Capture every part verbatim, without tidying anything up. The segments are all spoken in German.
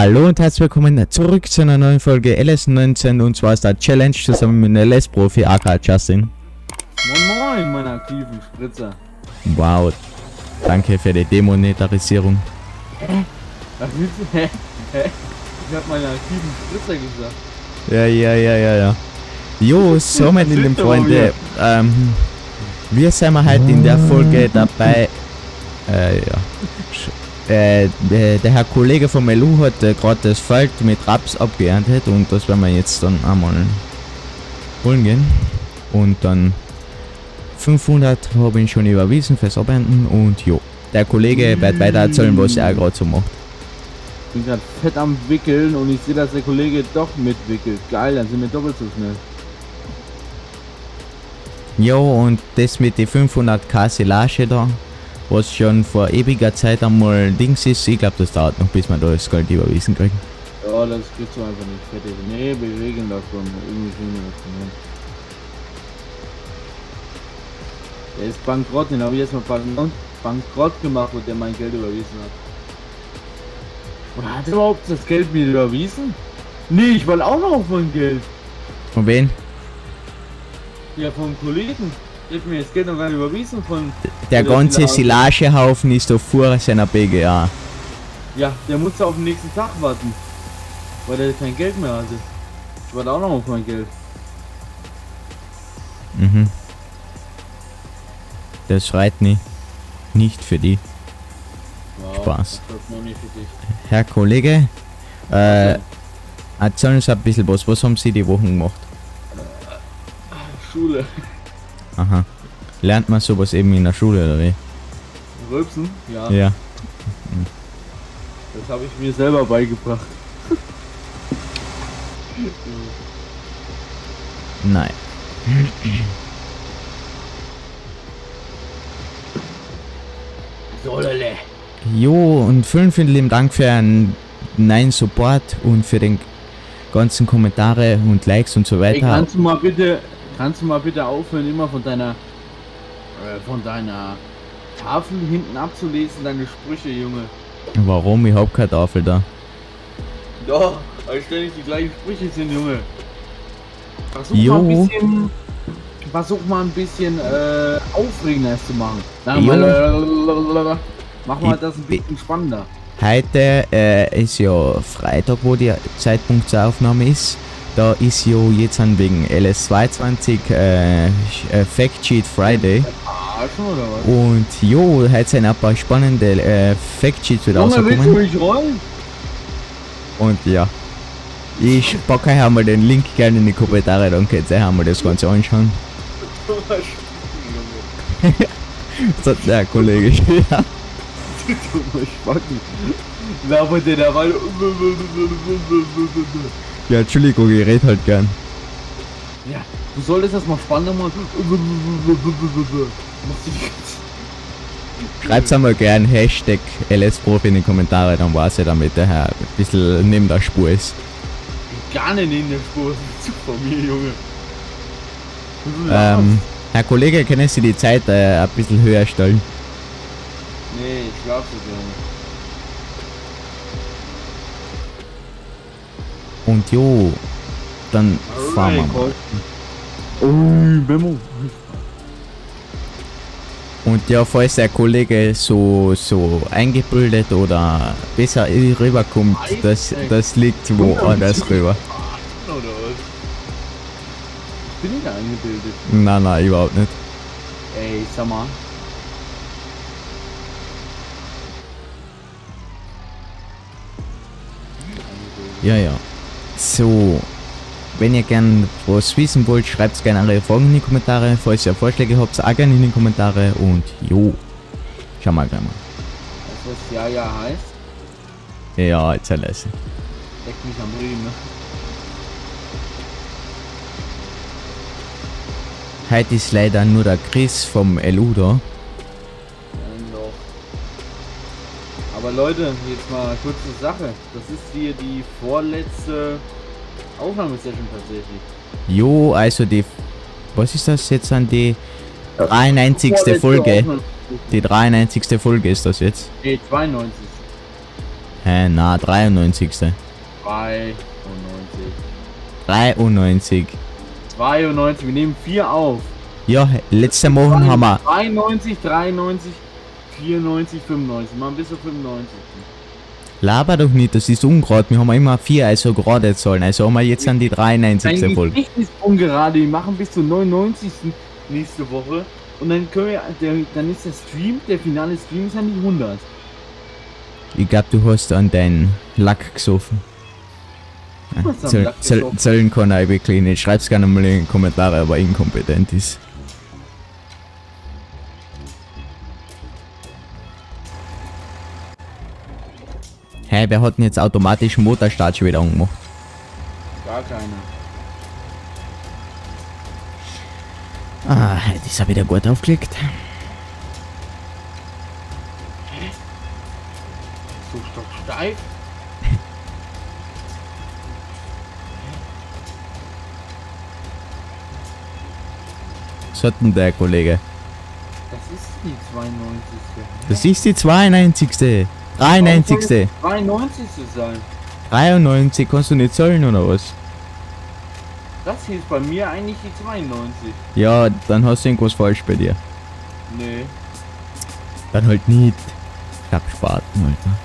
Hallo und herzlich willkommen zurück zu einer neuen Folge L S neunzehn, und zwar ist da Challenge zusammen mit L S Profi, A K Justin. Moin moin, mein aktiven Spritzer. Wow, danke für die Demonetarisierung. Hä? Was willst du? Hä? Hä? Ich hab meinen aktiven Spritzer gesagt. Ja, ja, ja, ja, ja. Jo, so meine lieben Freunde, ähm, wir sind wir halt in der Folge dabei, äh, ja. Äh, der, der Herr Kollege von Melu hat äh, gerade das Feld mit Raps abgeerntet, und das werden wir jetzt dann einmal holen gehen. Und dann fünfhundert habe ich schon überwiesen fürs Abernten, und jo, der Kollege wird weiter erzählen, was er gerade so macht. Ich bin gerade fett am Wickeln und ich sehe, dass der Kollege doch mitwickelt. Geil, dann sind wir doppelt so schnell. Jo, und das mit die fünfhundert K Silage da, was schon vor ewiger Zeit einmal Dings ist. Ich glaube, das dauert noch, bis man da das Gold überwiesen kriegt. Ja, das kriegst du einfach nicht fertig. Nee, bewegen davon. Irgendwie schöner davon. Der ist bankrott, den habe ich jetzt mal bankrott gemacht, wo der mein Geld überwiesen hat. Und hat überhaupt das Geld mir überwiesen? Nee, ich wollte auch noch auf mein Geld. Von wen? Ja, vom Kollegen. Ich mir das Geld noch gar nicht überwiesen von... Der ganze Silagehaufen ist auf vor seiner B G A. Ja, der musste auf den nächsten Tag warten, weil er kein Geld mehr hatte. Ich warte auch noch auf mein Geld. Mhm. Das schreit nie. Nicht für die. Wow, Spaß. Das nicht für dich. Herr Kollege, äh, okay. Erzähl uns ein bisschen was. Was haben Sie die Wochen gemacht? Schule. Aha. Lernt man sowas eben in der Schule oder wie? Rülpsen? Ja. Ja. Das habe ich mir selber beigebracht. Nein. Solele. Jo, und vielen, vielen lieben Dank für einen neuen Support und für den ganzen Kommentare und Likes und so weiter. Hey, kannst du mal bitte... Kannst du mal bitte aufhören, immer von deiner äh, von deiner Tafel hinten abzulesen, deine Sprüche, Junge? Warum? Ich hab keine Tafel da. Doch, weil ständig die gleichen Sprüche sind, Junge. Versuch jo. mal ein bisschen, versuch mal ein bisschen äh, aufregender zu machen. Dann mal, mach mal das ein bisschen spannender. Heute äh, ist ja Freitag, wo der Zeitpunkt zur Aufnahme ist. Da ist ja jetzt an wegen L S zweiundzwanzig äh, Fact Sheet Friday. Und jo, heute sind ein paar spannende äh, Fact Sheets wieder rausgekommen. Und ja, ich packe euch einmal den Link gerne in die Kommentare, dann könnt ihr euch einmal das Ganze anschauen. Das hat der Kollege schon. Ja, Entschuldigung, ich rede halt gern. Ja, du solltest das mal spannender machen. Schreib's einmal gern Hashtag L S Profi in die Kommentare, dann war's ja, damit der Herr ein bisschen neben der Spur ist. Gar nicht neben der Spur, das ist von mir, Junge. Ähm, Herr Kollege, können Sie die Zeit äh, ein bisschen höher stellen? Nee, ich glaub's nicht. Und jo, dann fahren wir mal. Oh, Memo. Und ja, falls der Kollege so so eingebildet oder besser rüberkommt, das, das liegt woanders rüber. Bin ich da eingebildet? Nein, nein, überhaupt nicht. Ey, sag mal. Ja, ja. So, wenn ihr gern was wissen wollt, schreibt gerne eure Fragen in die Kommentare. Falls ihr Vorschläge habt, auch gerne in die Kommentare. Und jo, schau mal gleich mal. Weißt du, was Ja Ja heißt? Ja, jetzt halt leise. Leck mich am Riemen. Heute ist leider nur der Chris vom L U da. Ja, doch. Aber Leute, jetzt mal kurze Sache. Das ist hier die vorletzte Aufnahmesession tatsächlich. Jo, also die... Was ist das jetzt an die dreiundneunzigste Vorletzte Folge? Die dreiundneunzigste Folge ist das jetzt. Nee, zweiundneunzig. Hä, na, dreiundneunzig. dreiundneunzig. dreiundneunzig. zweiundneunzig, wir nehmen vier auf. Ja, letzte Woche haben wir... dreiundneunzig, dreiundneunzig, vierundneunzig, fünfundneunzig. Mal bis auf fünfundneunzig. Laber doch nicht, das ist ungerade. Wir haben immer vier, also gerade Zahlen. Also haben wir jetzt an die dreiundneunzig. Folge. Dein Gesicht ist ungerade. Wir machen bis zur neunundneunzig. nächste Woche. Und dann können wir... Dann ist der Stream, der finale Stream ist an die hundert. Ich glaube, du hast an deinen Lack gesoffen. Zählen Zöl, Zöl, kann er wirklich nicht. Schreib's gerne mal in die Kommentare, aber inkompetent ist. Hä, hey, wer hat denn jetzt automatisch Motorstart schon wieder angemacht? Gar keiner. Ah, heute ist er wieder gut aufgelegt. So stocksteif. Was hat denn der Kollege? Das ist die zweiundneunzig. Das ist die zweiundneunzig. dreiundneunzig. dreiundneunzig zu sein. dreiundneunzig, kannst du nicht zählen oder was? Das hier ist bei mir eigentlich die zweiundneunzig. Ja, dann hast du irgendwas falsch bei dir. Nee. Dann halt nicht. Ich hab Spaten, Alter.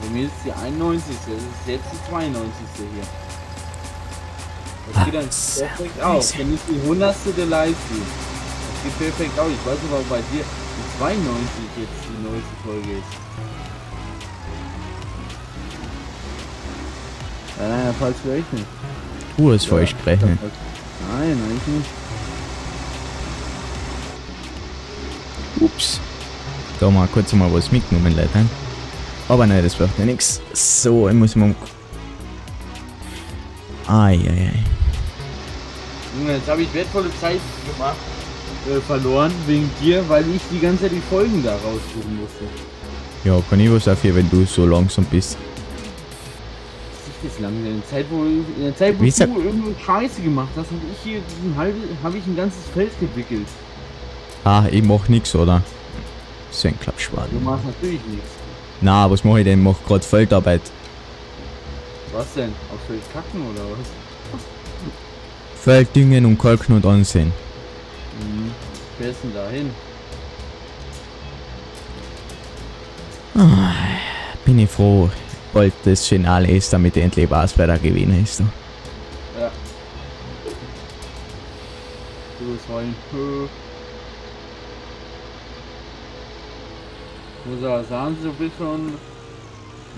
Bei mir ist die einundneunzig. Das ist jetzt die zweiundneunzig hier. Das geht dann perfekt auf. Dann ist die hundert der Livestream. Das geht perfekt auf. Ich weiß nicht, warum bei dir die zweiundneunzig jetzt die neueste Folge ist. Nein, nein, falsch gerechnet. Du hast falsch gerechnet. Nein, nein, ich nicht. Ups. Da mal kurz mal was mitgenommen, Leute. Aber nein, das braucht ja nichts. So, ich muss mal... Ai, ai, ai. Jetzt habe ich wertvolle Zeit gemacht, äh, verloren wegen dir, weil ich die ganze Zeit die Folgen da raussuchen musste. Ja, kann ich was dafür, wenn du so langsam bist. Das ist langsam. In der Zeit, wo, in der Zeit, wo du hab... irgendeine Scheiße gemacht hast, habe ich hier habe ich ein ganzes Feld gewickelt. Ah, ich mach nix, oder? Das ist ein Klappschwaden. Du machst natürlich nichts. Na, was mache ich denn? Ich mach gerade Feldarbeit. Was denn? Auf Feld kacken oder was? Feld düngen und kalken und ansehen. Mhm. Wer ist denn da hin? Oh, bin ich froh, bald das Finale ist, damit endlich was, wer der Gewinner ist. Ja. Du bist rein. Ich muss aber sagen, du bist schon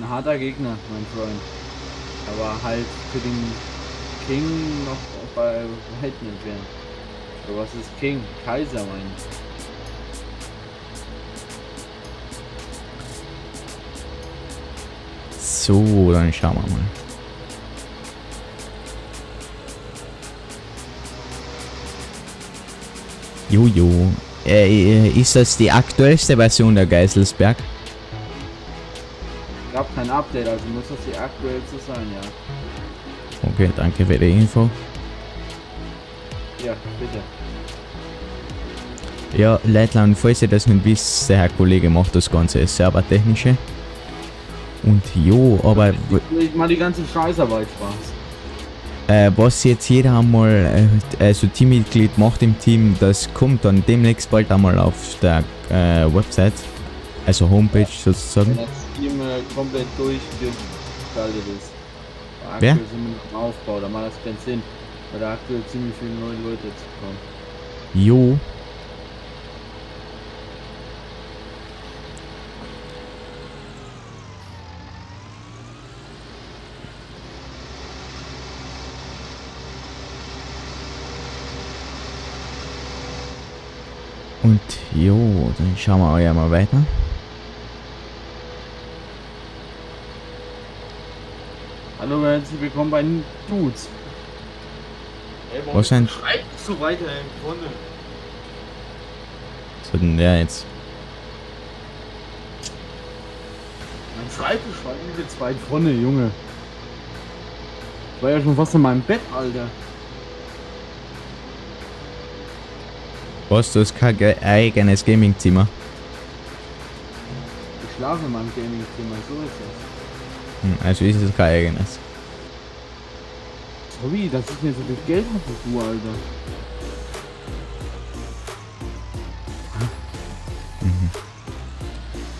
ein harter Gegner, mein Freund. Aber halt für den King noch bei Weitem nicht werden. So, was ist King? Kaiser, mein. So, dann schauen wir mal. Jojo. Äh, ist das die aktuellste Version der Geiselsberg? Gab kein Update, also muss das die aktuellste sein, ja. Okay, danke für die Info. Ja, bitte. Ja, Leute, und falls ihr das nicht wisst, der Herr Kollege macht das Ganze, Servertechnische. Und jo, aber... Ich mach die ganze Scheißarbeit Spaß. Äh, was jetzt jeder einmal, äh, also Teammitglied macht im Team, das kommt dann demnächst bald einmal auf der äh, Website, also Homepage sozusagen. Ja. Komplett durchgestaltet ist. Wer? Aktuell sind wir im Aufbau, da macht das keinen Sinn, weil da aktuell ziemlich viele neue Leute zu kommen. Jo. Und jo, dann schauen wir euch mal weiter. Hallo, herzlich willkommen bei den Dudes. Ey, warum schreibst du weiter im Grunde? Was hat denn der jetzt? Mein Schreibtisch war irgendwie jetzt weit vorne, Junge. Ich war ja schon fast in meinem Bett, Alter. Was, du hast kein eigenes Gaming-Zimmer? Ich Schlafemann Gaming Thema, so ist das. Also ist es kein eigenes. Sorry, das ist mir so viel Geld auf der Uhr, Alter. Mhm.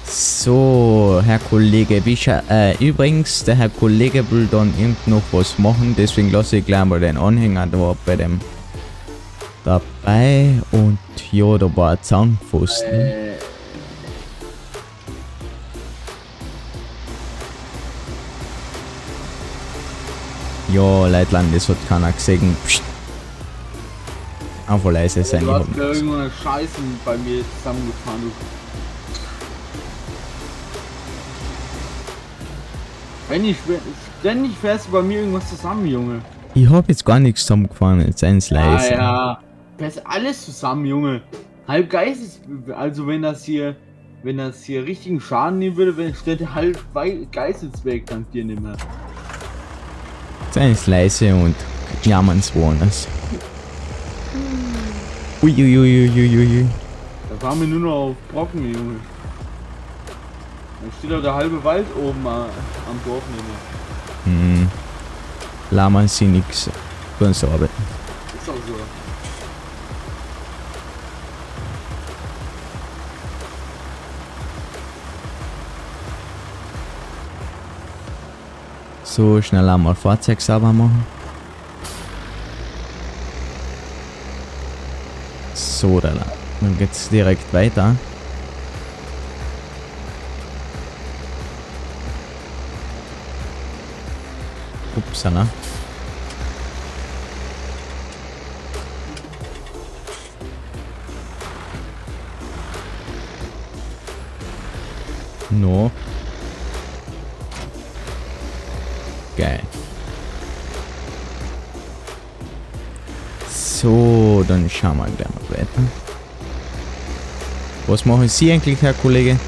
So, Herr Kollege Bischer, äh, übrigens, der Herr Kollege will dann irgend noch was machen, deswegen lasse ich gleich mal den Anhänger da bei dem dabei und ja, da war ein Zaunpfosten. Äh. Ja, Leitland, das hat keiner gesehen. Psst. Einfach leise sein. Du hast ja irgendwo eine Scheiße bei mir zusammengefahren, du. Wenn ich, ständig fährst du bei mir irgendwas zusammen, Junge. Ich hab jetzt gar nichts zusammengefahren, jetzt eins leise. Ja, ja. Fährst alles zusammen, Junge. Halb geistes, also wenn das hier, wenn das hier richtigen Schaden nehmen würde, wenn städte halb geistesweg dank dir nicht mehr. Sei es leise und jammerns woanders. Uiuiuiuiuiui. Da waren wir nur noch auf Brocken, Junge. Da steht doch der halbe Wald oben am Dorf neben mir. Hm. Lammern sie nix. Können sie arbeiten. Ist auch so. So, schnell einmal Fahrzeug sauber machen. So, da lang. Dann geht's direkt weiter. Upsala. No. Geil. So, dann schauen wir gleich mal weiter. Was machen Sie eigentlich, Herr Kollege?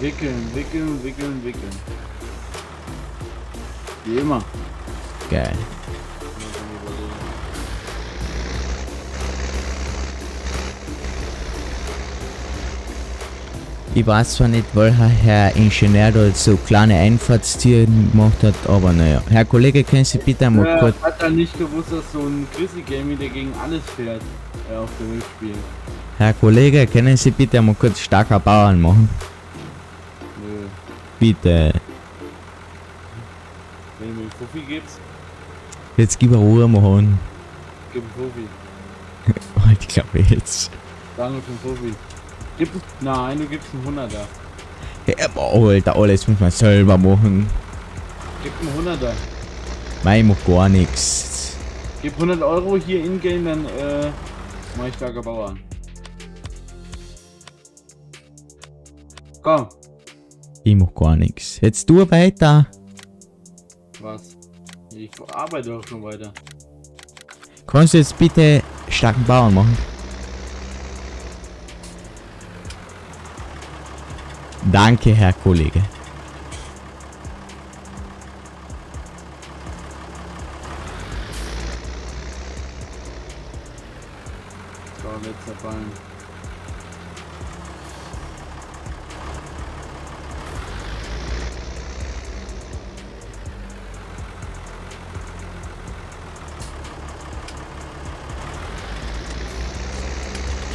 Wickeln, wickeln, wickeln, wickeln. Wie immer. Geil. Ich weiß zwar nicht, welcher Herr Ingenieur da so kleine Einfahrtstiere gemacht hat, aber naja. Herr Kollege, können Sie bitte mal ja, kurz... Hat er nicht gewusst, dass so ein ChrisiGaming, der gegen alles fährt, äh, auf dem Spiel. Herr Kollege, können Sie bitte mal kurz starker Bauern machen? Nö. Bitte. Wenn mir einen Profi gibt's? Jetzt gib mir Ruhe, Mohan. Gib einen Profi. Ich glaube jetzt. Danke für den Profi. Gib, nein, du gibst einen Hunderter. Ja, boah, Alter, alles muss man selber machen. Gib einen Hunderter. Nein, ich mach gar nichts. Gib hundert Euro hier in-game, dann äh, mach ich starker Bauer. Komm. Ich mach gar nichts. Jetzt du weiter. Was? Ich arbeite auch schon weiter. Kannst du jetzt bitte starken Bauern machen? Danke, Herr Kollege. So, letzter Ballen.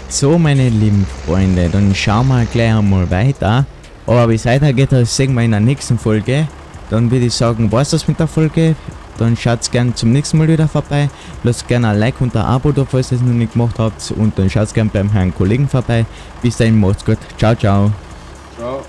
So, meine lieben Freunde, dann schauen wir gleich einmal weiter. Aber bis weiter geht, das sehen wir in der nächsten Folge. Dann würde ich sagen, war's das mit der Folge. Dann schaut's gerne zum nächsten Mal wieder vorbei. Lasst gerne ein Like und ein Abo da, falls ihr es noch nicht gemacht habt. Und dann schaut's gerne beim Herrn Kollegen vorbei. Bis dahin, macht's gut. Ciao, ciao. Ciao.